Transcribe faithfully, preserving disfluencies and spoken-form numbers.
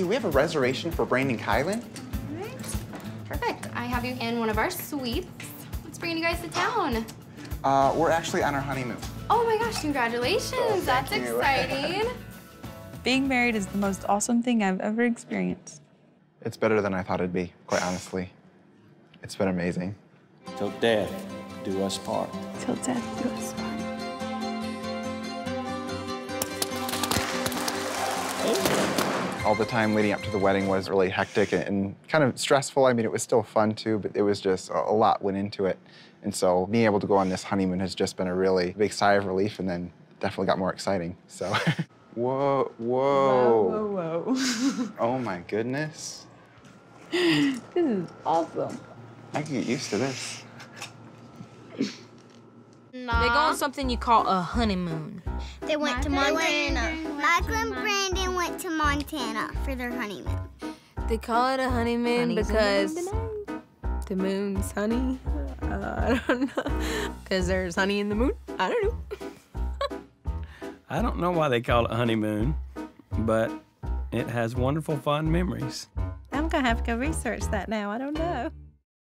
see, we have a reservation for Brandon Keilen. All right. Perfect. I have you in one of our suites. What's bringing you guys to town? Uh, we're actually on our honeymoon. Oh my gosh, congratulations. Oh, that's you. Exciting. Being married is the most awesome thing I've ever experienced. It's better than I thought it'd be, quite honestly. It's been amazing. Till death do us part. Till death do us part. All the time leading up to the wedding was really hectic and kind of stressful. I mean, it was still fun too, but it was just a lot went into it. And so being able to go on this honeymoon has just been a really big sigh of relief, and then definitely got more exciting, so. Whoa, whoa. Whoa, whoa, whoa. Oh my goodness. This is awesome. I can get used to this. Nah. They go on something you call a honeymoon. They went Michael to Montana. Brandon went Michael and Brandon went to Montana for their honeymoon. They call it a honeymoon Honey's because the moon's honey. Uh, I don't know. Because there's honey in the moon? I don't know. I don't know why they call it a honeymoon, but it has wonderful, fond memories. I'm going to have to go research that now. I don't know.